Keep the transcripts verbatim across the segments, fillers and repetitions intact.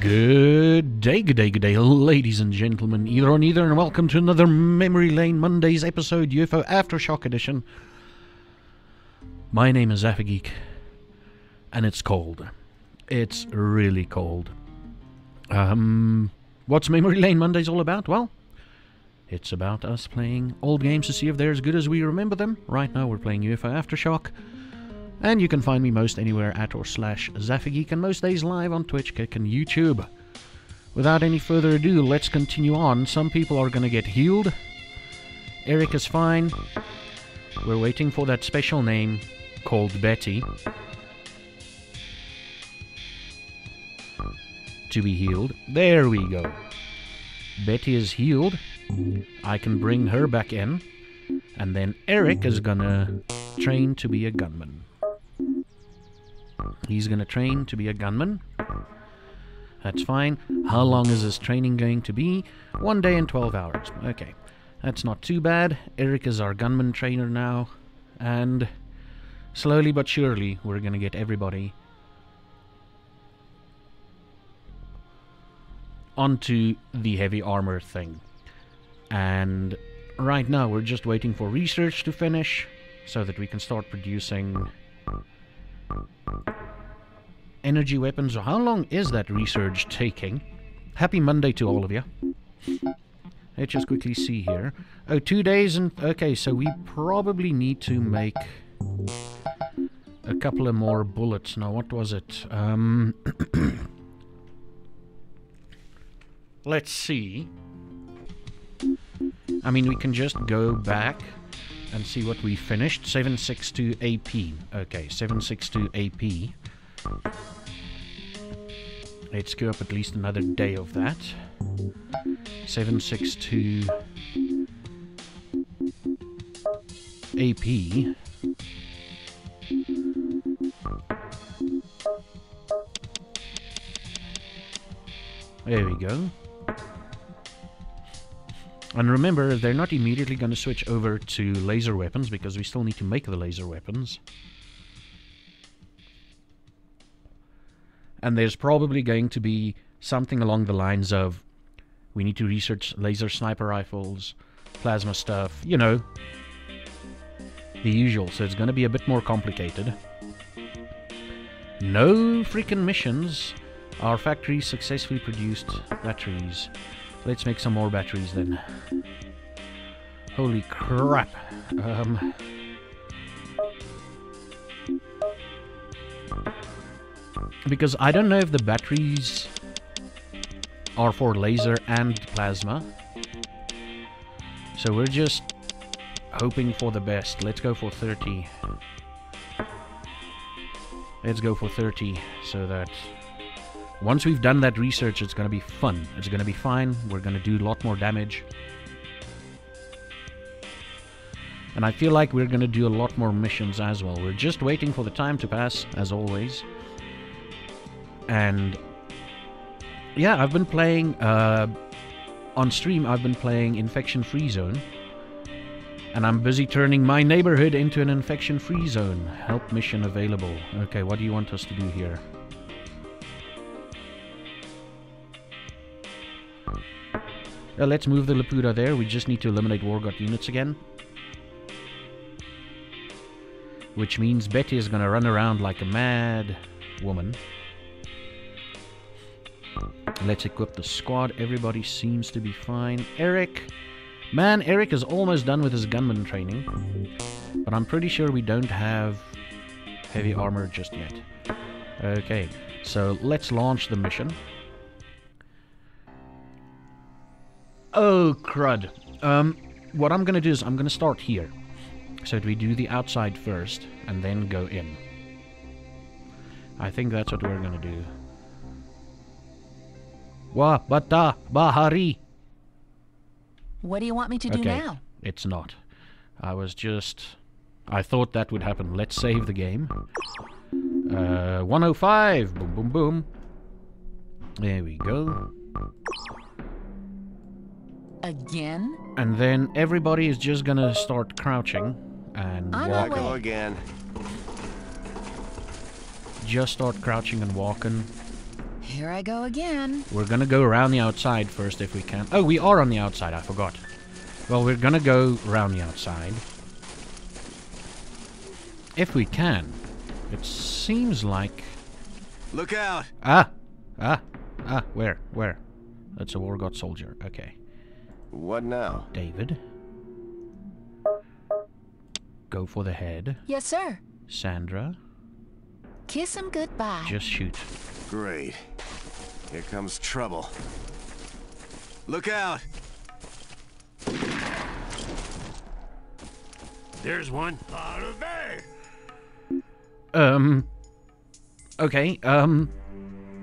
Good day, good day, good day, ladies and gentlemen, either on either, and welcome to another Memory Lane Mondays episode, U F O Aftershock edition. My name is Zaffa Geek, and it's cold. It's really cold. Um, what's Memory Lane Mondays all about? Well, it's about us playing old games to see if they're as good as we remember them. Right now we're playing U F O Aftershock. And you can find me most anywhere at or slash Zaffa Geek, and most days live on Twitch, Kick, and YouTube. Without any further ado, let's continue on. Some people are going to get healed. Eric is fine. We're waiting for that special name called Betty to be healed. There we go. Betty is healed. I can bring her back in. And then Eric is going to train to be a gunman. He's going to train to be a gunman. That's fine. How long is this training going to be? One day and twelve hours. Okay. That's not too bad. Eric is our gunman trainer now. And slowly but surely, we're going to get everybody onto the heavy armor thing. And right now, we're just waiting for research to finish so that we can start producing energy weapons. How long is that research taking? Happy Monday to all of you. Let's just quickly see here. Oh, two days and... Okay, so we probably need to make a couple of more bullets. Now, what was it? Um, let's see. I mean, we can just go back and see what we finished. seven sixty-two A P. Okay, seven sixty-two A P. Let's go up at least another day of that. seven sixty-two A P. There we go. And remember, they're not immediately going to switch over to laser weapons because we still need to make the laser weapons. And there's probably going to be something along the lines of, we need to research laser sniper rifles, plasma stuff, you know, the usual. So it's going to be a bit more complicated. No freaking missions. Our factory successfully produced batteries. Let's make some more batteries then. Holy crap. Um... Because I don't know if the batteries are for laser and plasma. So we're just hoping for the best. Let's go for thirty. Let's go for thirty so that once we've done that research, it's going to be fun. It's going to be fine. We're going to do a lot more damage. And I feel like we're going to do a lot more missions as well. We're just waiting for the time to pass, as always. And yeah, I've been playing, uh, on stream, I've been playing Infection-Free Zone. And I'm busy turning my neighborhood into an Infection-Free Zone. Help mission available. Okay, what do you want us to do here? Uh, let's move the Laputa there. We just need to eliminate War God units again. Which means Betty is going to run around like a mad woman. Let's equip the squad. Everybody seems to be fine. Eric. Man, Eric is almost done with his gunman training. But I'm pretty sure we don't have heavy armor just yet. Okay, so let's launch the mission. Oh, crud. Um, what I'm going to do is I'm going to start here. So we do the outside first and then go in. I think that's what we're going to do. Wa bata bahari. What do you want me to do okay. now? It's not. I was just... I thought that would happen. Let's save the game. Uh, one oh five. Boom, boom, boom. There we go. Again? And then everybody is just gonna start crouching and walking. Go again. Just start crouching and walking. Here I go again. We're gonna go around the outside first if we can. Oh, we are on the outside, I forgot. Well, we're gonna go around the outside. If we can. It seems like... Look out! Ah! Ah! Ah! Where? Where? That's a war god soldier. Okay. What now? David. Go for the head. Yes, sir. Sandra. Kiss him goodbye. Just shoot. Great. Here comes trouble. Look out! There's one. Um... Okay, um...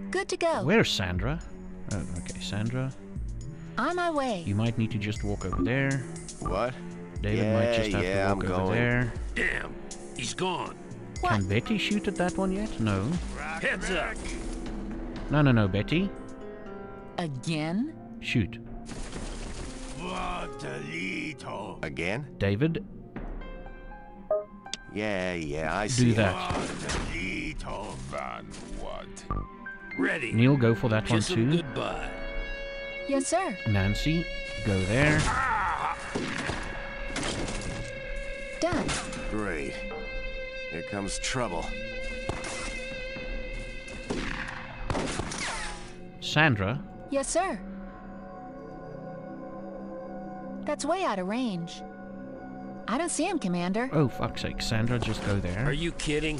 Good to go. Where's Sandra? Oh, okay, Sandra. On my way. You might need to just walk over there. What? David yeah, might just have yeah, to walk I'm over going. there. Damn, he's gone. What? Can Betty shoot at that one yet? No. Heads up. No, no, no, Betty. Again? Shoot. What a little. Again? David? Yeah, yeah, I see. Do that. What? Ready. Neil, go for that Kiss one too. Goodbye. Yes, sir. Nancy, go there. Ah. Done. Great. Here comes trouble. Sandra. Yes, sir. That's way out of range. I don't see him, Commander. Oh, fuck's sake, Sandra, just go there. Are you kidding?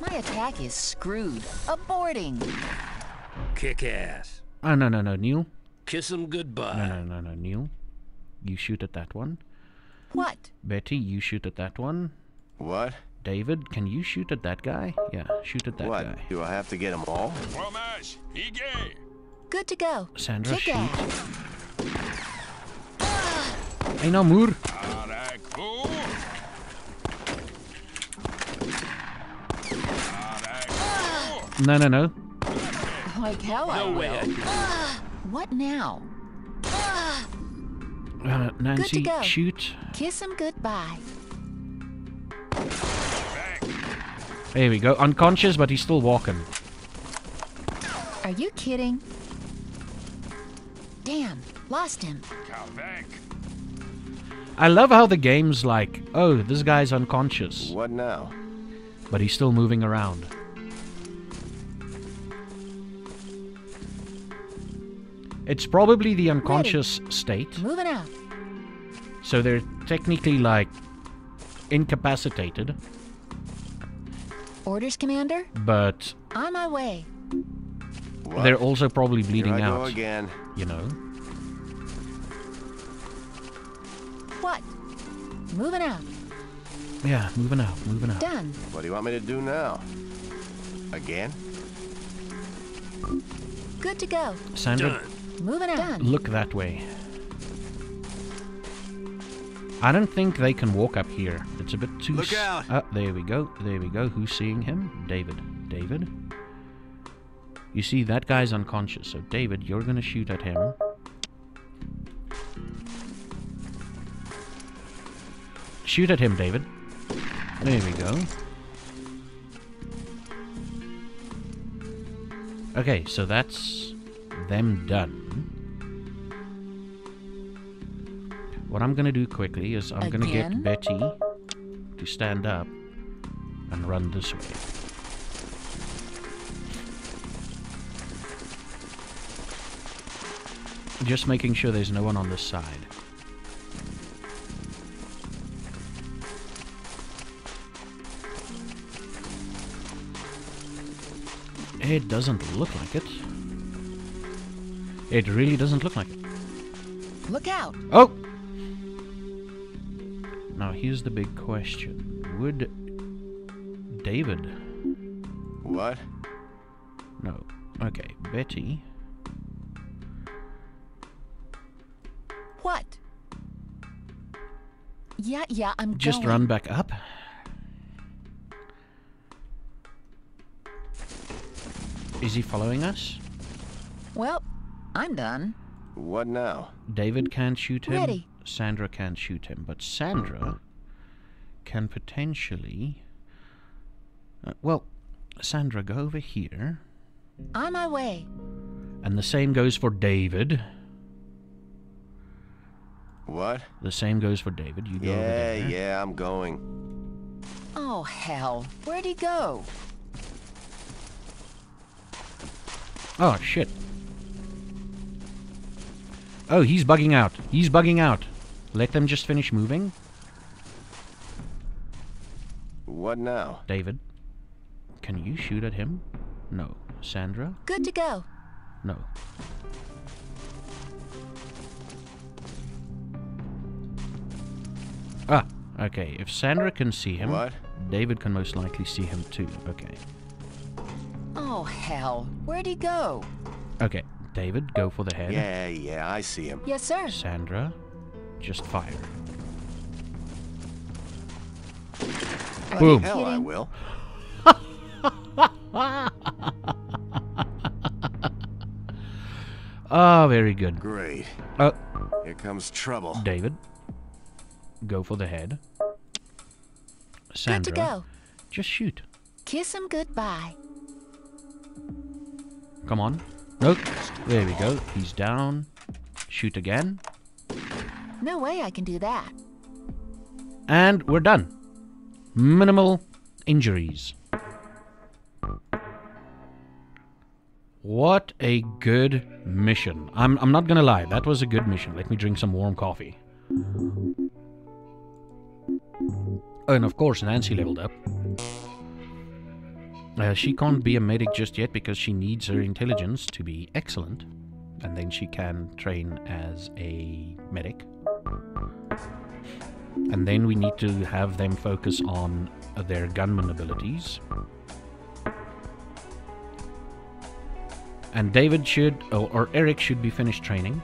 My attack is screwed. Aborting. Kick ass. Oh, no, no, no, Neil. Kiss him goodbye. No, no, no, no, Neil. You shoot at that one. What? Betty, you shoot at that one. What? David, can you shoot at that guy? Yeah, shoot at that what? guy. What? Do I have to get them all? Good to go. Sandra, Kick shoot. Ah. Hey, no, Moore. No, no, no. Like hell I no will. Ah, what now? Ah. Uh, Nancy, Good to go. shoot. Kiss him goodbye. There we go. Unconscious, but he's still walking. Are you kidding? Damn, lost him. I love how the game's like, oh, this guy's unconscious. What now? But he's still moving around. It's probably the unconscious Ready. state. Moving out. So they're technically, like, incapacitated. Orders, Commander? But... On my way. What? They're also probably bleeding Here I out. Go again. You know? What? Moving out. Yeah, moving out, moving out. Done. What do you want me to do now? Again? Good to go. Sandra? Done. Moving out. Look that way. I don't think they can walk up here. It's a bit too... Look out! Ah, there we go. There we go. Who's seeing him? David. David. You see, that guy's unconscious. So, David, you're going to shoot at him. Shoot at him, David. There we go. Okay, so that's... them done. What I'm gonna do quickly is I'm Again? gonna get Betty to stand up and run this way. Just making sure there's no one on this side. It doesn't look like it. It really doesn't look like it. Look out! Oh! Now, here's the big question. Would... David... What? No. Okay, Betty... What? Yeah, yeah, I'm Just going. run back up. Is he following us? Well... I'm done. What now? David can't shoot him. Ready. Sandra can't shoot him. But Sandra can potentially... Uh, well, Sandra, go over here. On my way. And the same goes for David. What? The same goes for David. You go yeah, over there. Yeah, yeah, I'm going. Oh, hell. Where'd he go? Oh, shit. Oh, he's bugging out. He's bugging out. Let them just finish moving. What now? David, can you shoot at him? No. Sandra? Good to go. No. Ah, okay. If Sandra can see him, what? David can most likely see him too. Okay. Oh, hell. Where'd he go? Okay. David, go for the head. Yeah, yeah, I see him. Yes, sir. Sandra, just fire. Bloody Boom. Hell, I will. Oh, very good. Great. Oh. Here comes trouble. David, go for the head. Sandra, good to go. Just shoot. Kiss him goodbye. Come on. Nope. There we go. He's down. Shoot again. No way I can do that. And we're done. Minimal injuries. What a good mission. I'm, I'm not gonna lie. That was a good mission. Let me drink some warm coffee. Oh, and of course, Nancy leveled up. Uh, she can't be a medic just yet because she needs her intelligence to be excellent. And then she can train as a medic. And then we need to have them focus on uh, their gunman abilities. And David should, or, or Eric should be finished training.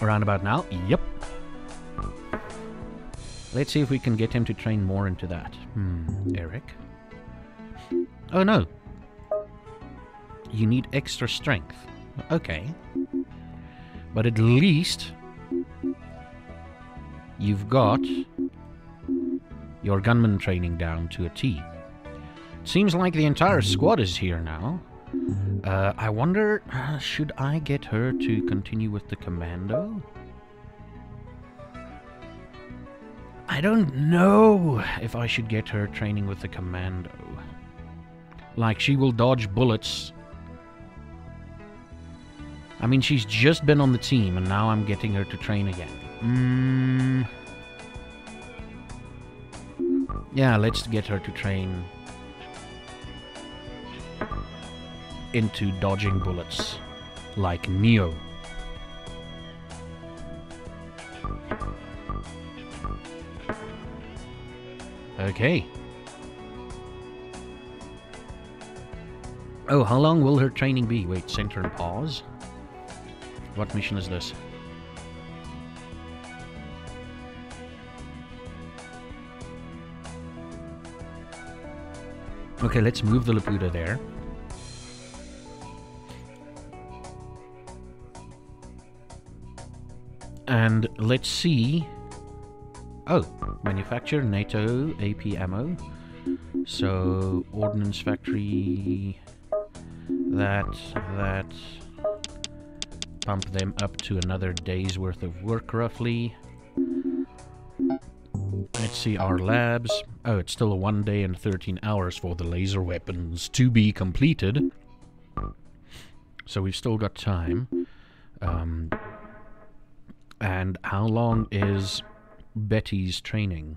Around about now. Yep. Let's see if we can get him to train more into that. Hmm, Eric. Oh, no. You need extra strength. Okay. But at least you've got your gunman training down to a T. Seems like the entire squad is here now. Uh, I wonder, uh, should I get her to continue with the commando? I don't know if I should get her training with the commando. Like, she will dodge bullets. I mean, she's just been on the team, and now I'm getting her to train again. Mm. Yeah, let's get her to train into dodging bullets, like Neo. Okay. Oh, how long will her training be? Wait, center and pause. What mission is this? Okay, let's move the Laputa there. And let's see... Oh, manufacture, NATO, A P ammo. So, ordnance factory, that, that, pump them up to another day's worth of work, roughly. Let's see our labs. Oh, it's still a one day and thirteen hours for the laser weapons to be completed. So we've still got time. Um, and how long is... Betty's training.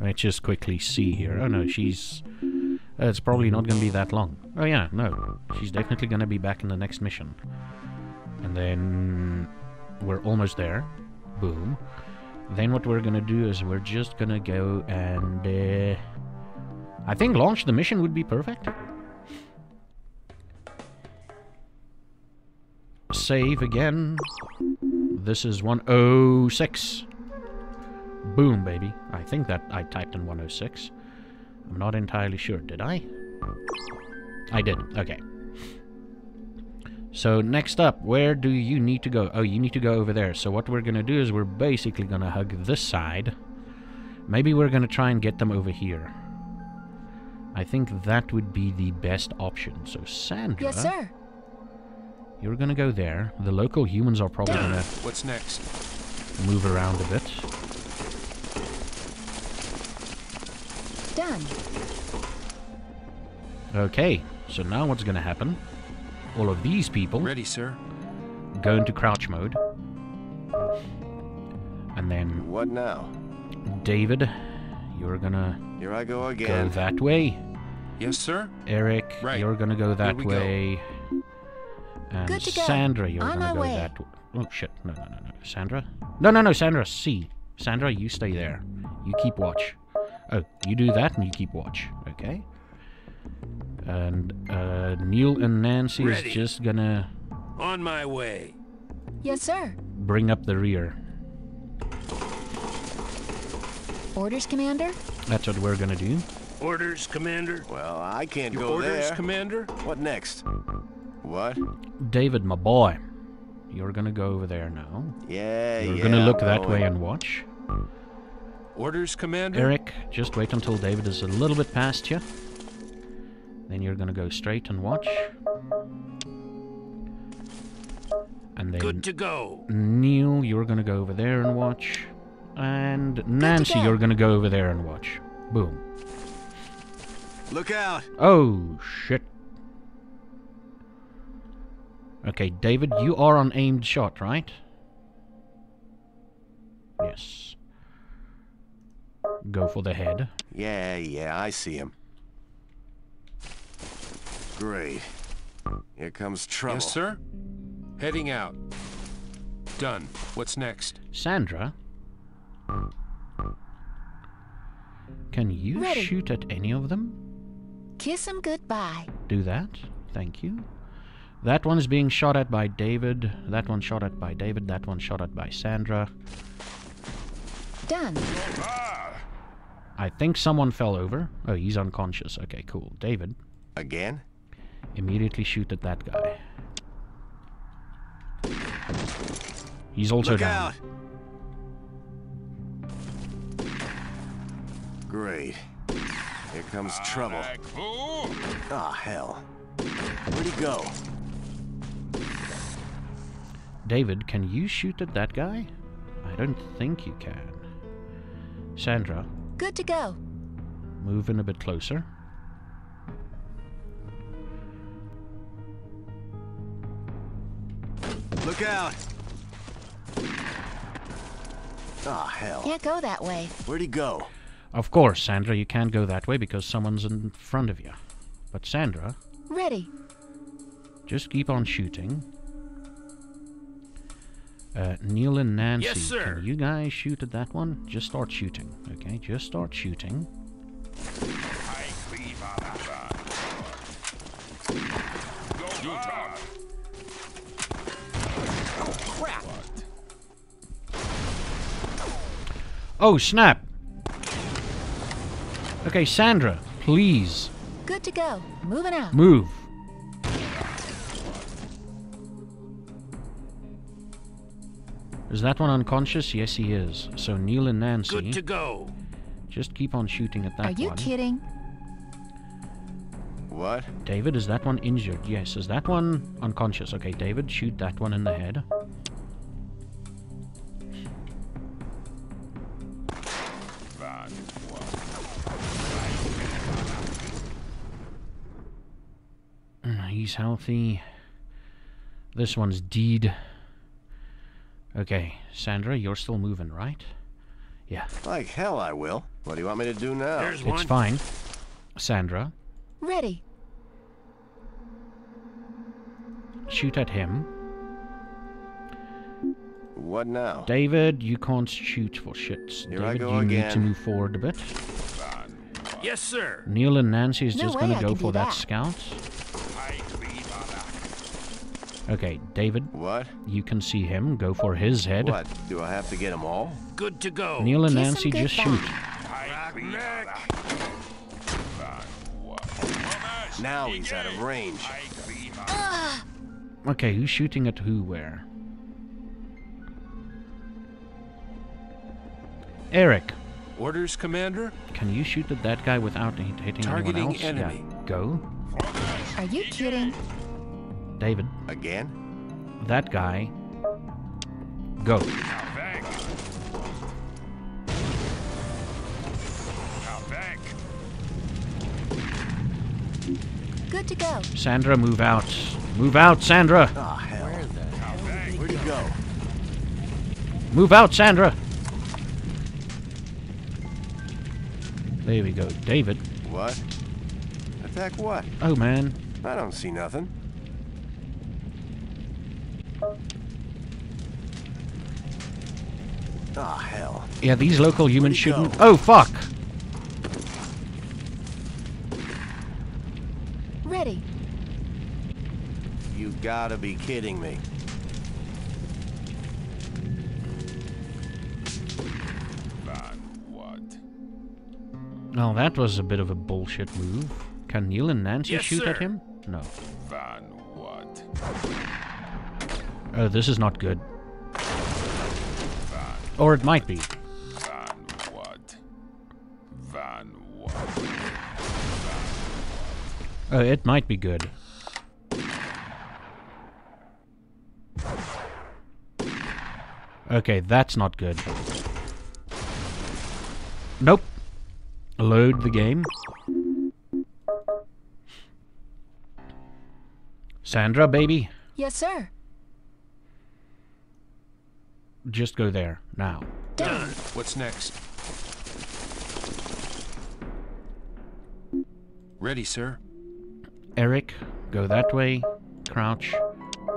Let's just quickly see here. Oh no, she's... Uh, it's probably not going to be that long. Oh yeah, no. She's definitely going to be back in the next mission. And then... We're almost there. Boom. Then what we're going to do is we're just going to go and... Uh, I think launch the mission would be perfect. Save again. This is one oh six. Boom, baby. I think that I typed in one oh six. I'm not entirely sure. Did I? I did. Okay. So next up, where do you need to go? Oh, you need to go over there. So what we're going to do is we're basically going to hug this side. Maybe we're going to try and get them over here. I think that would be the best option. So, Sandra... Yes, sir? You're gonna go there. The local humans are probably gonna... What's next? Move around a bit. Done. Okay, so now what's gonna happen? All of these people... Ready, sir. Go into crouch mode. And then... What now? David, you're gonna... Here I go again. Go that way. Yes, sir. Eric, right. You're gonna go that way. Go. And Good to go. Sandra, you're On gonna go way. that way. Oh, shit. No, no, no, no. Sandra? No, no, no, Sandra. C. Sandra, you stay there. You keep watch. Oh, you do that and you keep watch. Okay. And uh, Neil and Nancy Ready. is just gonna... On my way. Yes, sir. Bring up the rear. Orders, Commander? That's what we're gonna do. Orders, Commander? Well, I can't Your go orders, there. Orders, Commander? What next? What? David, my boy. You're gonna go over there now. Yeah, You're yeah, gonna look that way and watch. Orders, Commander? Eric, just wait until David is a little bit past you. Then you're gonna go straight and watch. And then... Good to go! Neil, you're gonna go over there and watch. And Nancy, go. you're gonna go over there and watch. Boom. Look out! Oh, shit. Okay, David, you are on aimed shot, right? Yes. Go for the head. Yeah, yeah, I see him. Great. Here comes trouble. Yes, sir? Heading out. Done. What's next? Sandra? Can you Ready. shoot at any of them? Kiss them goodbye. Do that. Thank you. That one's being shot at by David. That one's shot at by David. That one's shot at by Sandra. Done. Ah! I think someone fell over. Oh, he's unconscious. Okay, cool. David. Again? Immediately shoot at that guy. He's also Look down. Out. Great. Here comes trouble. Ah, hell. Where'd he go? David, can you shoot at that guy? I don't think you can. Sandra. Good to go. Move in a bit closer. Look out! Ah, hell. Can't go that way. Where'd he go? Of course, Sandra, you can't go that way because someone's in front of you. But Sandra... Ready. Just keep on shooting. Uh, Neil and Nancy, yes, sir. Can you guys shoot at that one? Just start shooting, okay? Just start shooting. Oh, crap. Oh, snap! Okay, Sandra, please. Good to go. Moving out. Move. Is that one unconscious? Yes, he is. So Neil and Nancy. Good to go. Just keep on shooting at that one. Are you one. kidding? What? David, is that one injured? Yes. Is that one unconscious? Okay, David, shoot that one in the head. He's healthy. This one's dead. Okay, Sandra, you're still moving, right? Yeah. Like hell I will. What do you want me to do now? There's one. It's fine. Sandra. Ready. Shoot at him. What now? David, you can't shoot for shits. Here David, I go you again. need to move forward a bit. Yes, sir. Neil and Nancy is no just going to go for that, that scout. Okay, David. What? You can see him. Go for his head. What? Do I have to get them all? Good to go. Neil and Kiss Nancy, just back. shoot. Now he's out of range. Uh. Okay, who's shooting at who where? Eric, Orders, Commander? Can you shoot at that guy without hitting Targeting anyone else? Enemy. Yeah. Go. Are you kidding? David. Again? That guy. Go. Out back. Out back. Good to go. Sandra, move out. Move out, Sandra. Oh, hell. Where the hell back. Where'd he go? Move out, Sandra. There we go. David. What? Attack what? Oh, man. I don't see nothing. Ah, oh, hell. Yeah, these local humans shouldn't... Go? Oh, fuck! Ready. You gotta be kidding me. Now that was a bit of a bullshit move. Can Neil and Nancy yes, shoot sir. at him? No. Van what? Oh, this is not good. Van or it might be. Van what? Van what? Van what? Oh, it might be good. Okay, that's not good. Nope. Load the game. Sandra, baby. Yes, sir. Just go there now. Done. What's next? Ready, sir. Eric, go that way. Crouch,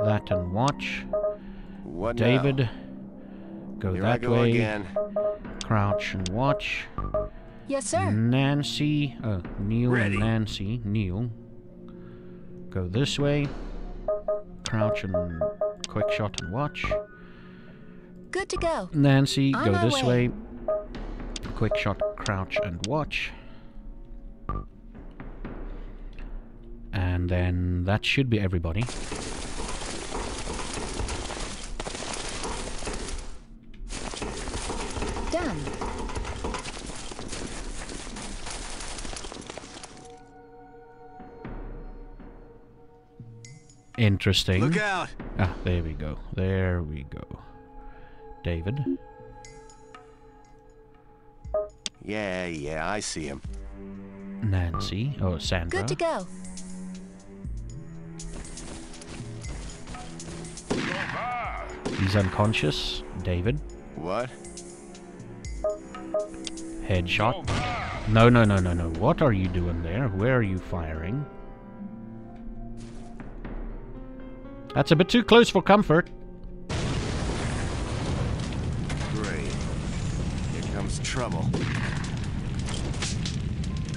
that and watch. What David, now? go Here that I go way. Again. Crouch and watch. Yes, sir. Nancy, oh, Neil Ready. and Nancy, Neil. Go this way. Crouch and quick shot and watch. Good to go. Nancy, On go this way. way. Quick shot, crouch and watch. And then that should be everybody. Interesting. Look out! Ah, there we go. There we go. David. Yeah, yeah, I see him. Nancy. Oh, Sandra. Good to go. He's unconscious. David. What? Headshot. No, no, no, no, no. What are you doing there? Where are you firing? That's a bit too close for comfort. Great. Here comes trouble.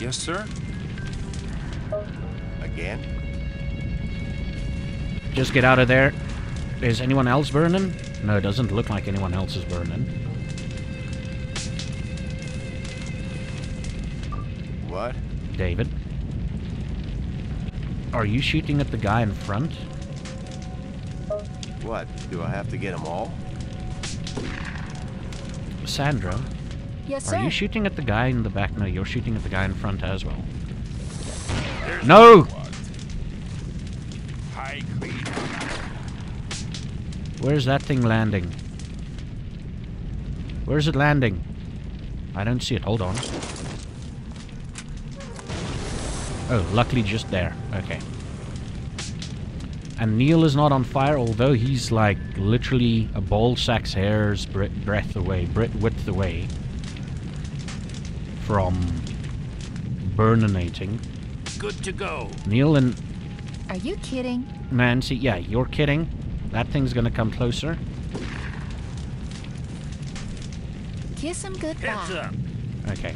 Yes, sir? Again? Just get out of there. Is anyone else burning? No, it doesn't look like anyone else is burning. What? David? Are you shooting at the guy in front? What? Do I have to get them all? Sandra? Yes, sir? Are you shooting at the guy in the back? No, you're shooting at the guy in front as well. There's no! Where's that thing landing? Where's it landing? I don't see it. Hold on. Oh, luckily just there. Okay. And Neil is not on fire, although he's like literally a ball sack's hair's breadth away, width away from burninating. Good to go. Neil and... Are you kidding? Nancy, yeah, you're kidding. That thing's gonna come closer. Kiss him goodbye. Okay.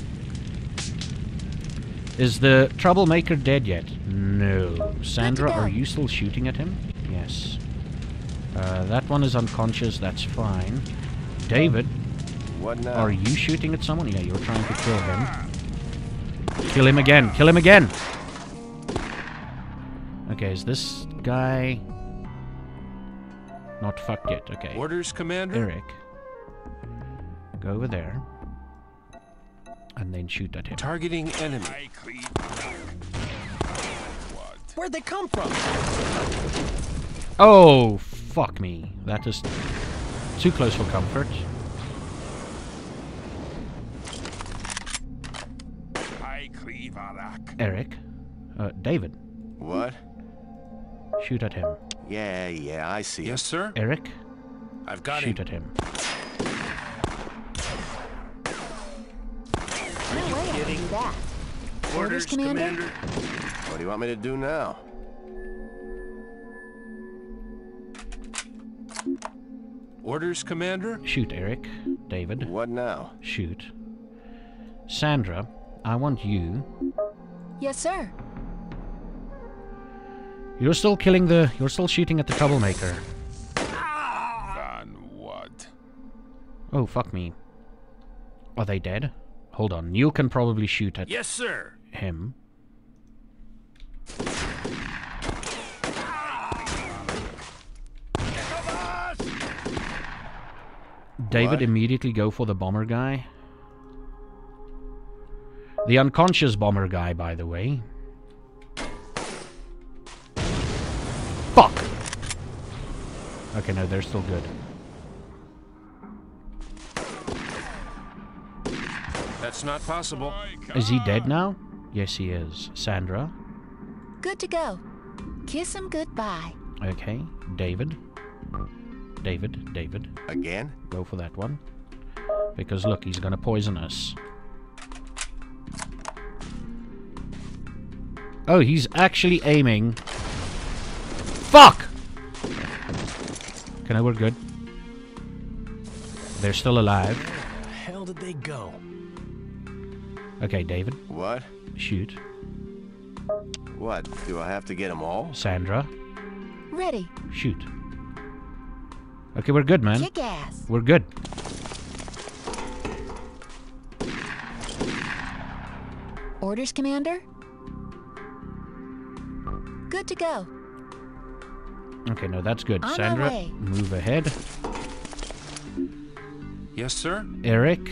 Is the troublemaker dead yet? No. Sandra, are you still shooting at him? Yes. Uh, that one is unconscious, that's fine. David, what now? Are you shooting at someone? Yeah, you're trying to kill him. Kill him again, kill him again! Okay, is this guy... Not fucked yet, okay. Orders, Commander? Eric. Go over there. and then shoot at him. Targeting enemy. I clean what? Where'd they come from? Oh, fuck me. That is too close for comfort. I cleave Arak. Eric. Uh, David. What? Shoot at him. Yeah, yeah, I see. Yes, sir? Eric. I've got Shoot him. at him. No way I can do that. Orders, Commander. What do you want me to do now? Orders, Commander. Shoot, Eric. David. What now? Shoot. Sandra, I want you. Yes, sir. You're still killing the... You're still shooting at the troublemaker. Done what? Oh, fuck me. Are they dead? Hold on. You can probably shoot at... Yes, sir. Him. David, what? Immediately go for the bomber guy. The unconscious bomber guy, by the way. Fuck! Okay, no, they're still good. That's not possible. Is he dead now? Yes, he is. Sandra? Good to go. Kiss him goodbye. Okay, David. David, David. Again? Go for that one. Because look, he's gonna poison us. Oh, he's actually aiming. Fuck! Okay, no, we're good. They're still alive. Where the hell did they go? Okay, David. What? Shoot. What? Do I have to get them all? Sandra. Ready. Shoot. Okay, we're good, man. Kick ass. We're good. Orders, Commander? Good to go. Okay, no, that's good. On Sandra, move ahead. Yes, sir. Eric,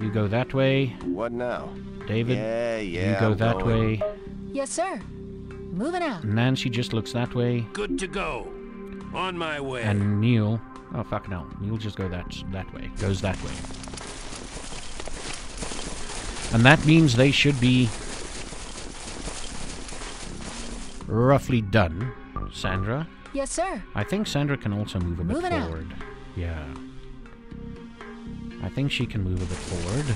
you go that way. What now? David, yeah, yeah, you go I'm that going. way. Yes, sir. Moving out. Nancy just looks that way. Good to go. On my way. And Neil, oh fuck no, Neil just go that that way. Goes that way. And that means they should be roughly done. Sandra? Yes, sir. I think Sandra can also move a bit forward. Out. Yeah. I think she can move a bit forward.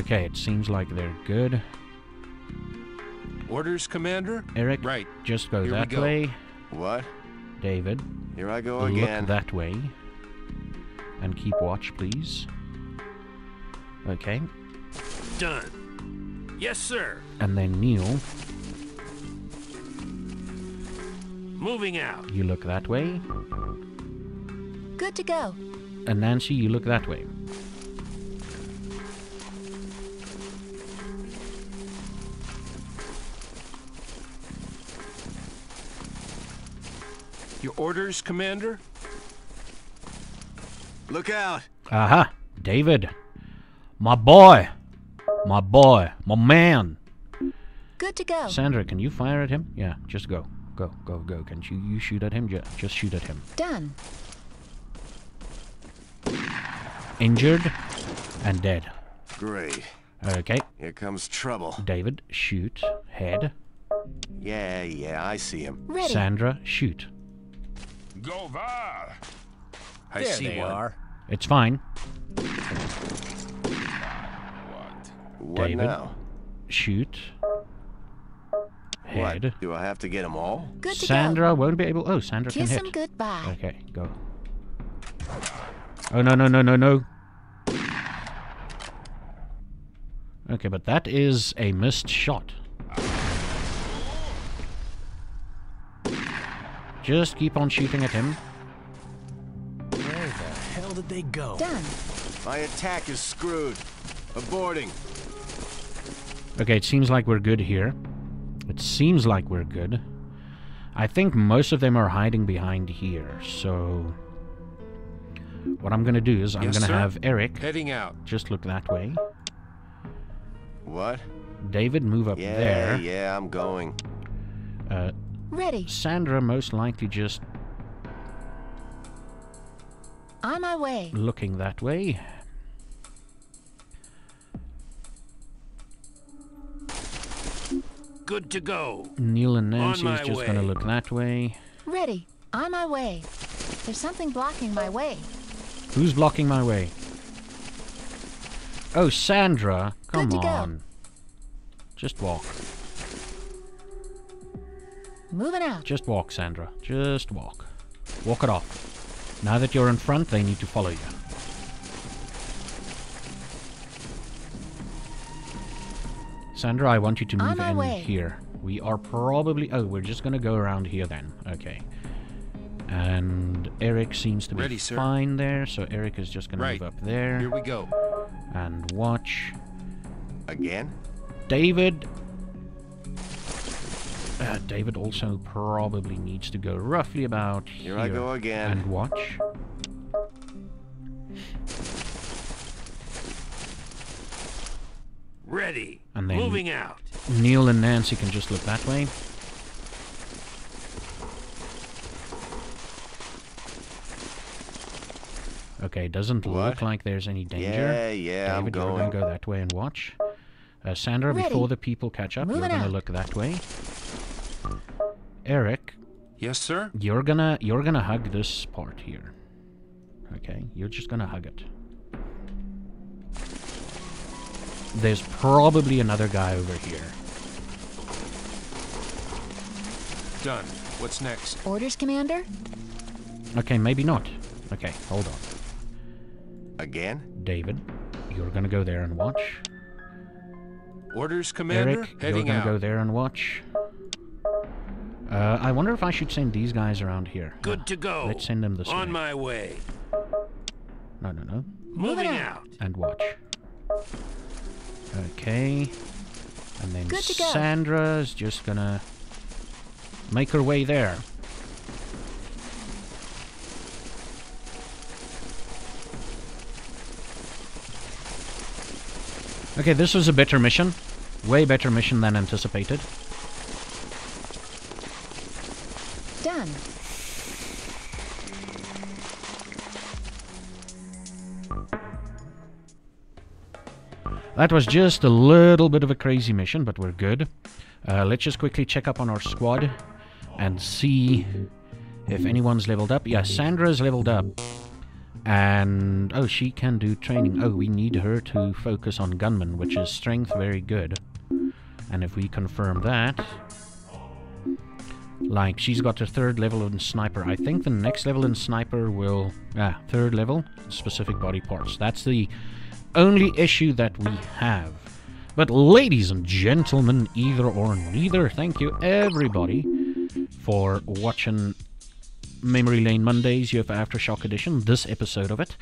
Okay, it seems like they're good. Orders, Commander? Eric, right. just go Here that go. way. What? David. Here I go again. Look that way. And keep watch, please. Okay. Done. Yes, sir. And then Neil. Moving out. You look that way. Good to go. And Nancy, you look that way. Your orders, Commander? Look out! Aha! Uh-huh. David! My boy! My boy! My man! Good to go. Sandra, can you fire at him? Yeah, just go. Go, go, go. Can you, you shoot at him? Yeah, just shoot at him. Done. Injured and dead. Great. Okay. Here comes trouble. David, shoot. Head. Yeah, yeah, I see him. Ready. Sandra, shoot. Go var. I there see they one. Are. It's fine. What? What David, now? Shoot. Head. What? Do I have to get them all? Good to Sandra go. won't be able. Oh, Sandra Kiss can hit. Kiss him goodbye. Okay, go. Oh no no no no no. Okay, but that is a missed shot. Just keep on shooting at him. Where the hell did they go? Done. My attack is screwed. Aborting. Okay, it seems like we're good here. It seems like we're good. I think most of them are hiding behind here, so... What I'm gonna do is I'm yes, gonna sir? have Eric... Heading out. Just look that way. What? David, move up yeah, there. Yeah, yeah, I'm going. Uh, Ready. Sandra most likely just... On my way. Looking that way. Good to go. Neil and Nancy is just way. gonna look that way. Ready. On my way. There's something blocking my way. Who's blocking my way? Oh, Sandra. Come Good to on. Go. Just walk. Moving out. Just walk, Sandra. Just walk. Walk it off. Now that you're in front, they need to follow you. Sandra, I want you to move in way. here. We are probably... Oh, we're just going to go around here then. Okay. And Eric seems to be Ready, fine sir. there, so Eric is just going right. to move up there. Here we go. And watch. Again? David... Uh, David also probably needs to go roughly about here. Here I go again. And watch. Ready. And then moving out. Neil and Nancy can just look that way. Okay, doesn't what? look like there's any danger. Yeah, yeah, David, I'm going. Go that way and watch. Uh, Sandra, Ready. before the people catch up, Moving you're going to look that way. Eric. Yes, sir? You're gonna you're gonna hug this part here. Okay? You're just gonna hug it. There's probably another guy over here. Done. What's next? Orders, Commander? Okay, maybe not. Okay, hold on. Again? David, you're gonna go there and watch. Orders, Commander? Eric, Heading you're gonna out. go there and watch. Uh, I wonder if I should send these guys around here. Good uh, to go. Let's send them this way. On my way. No, no, no. Moving out. And watch. Okay. And then Good to go. Sandra's just gonna make her way there. Okay, this was a better mission. Way better mission than anticipated. Done. That was just a little bit of a crazy mission, but we're good. Uh, let's just quickly check up on our squad and see if anyone's leveled up. Yeah, Sandra's leveled up. And, oh, she can do training. Oh, we need her to focus on gunmen, which is strength, very good. And if we confirm that... Like, she's got her third level in Sniper. I think the next level in Sniper will... Ah, third level, specific body parts. That's the only issue that we have. But ladies and gentlemen, either or neither, thank you everybody for watching Memory Lane Mondays, U F O Aftershock Edition, this episode of it.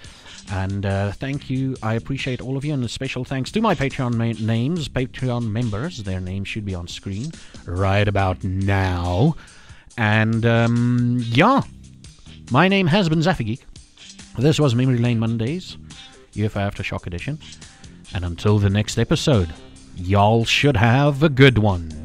And uh, thank you, I appreciate all of you, and a special thanks to my Patreon ma names, Patreon members. Their names should be on screen right about now. And, um, yeah, my name has been Zaffa Geek. This was Memory Lane Mondays, U F O Aftershock Edition. And until the next episode, y'all should have a good one.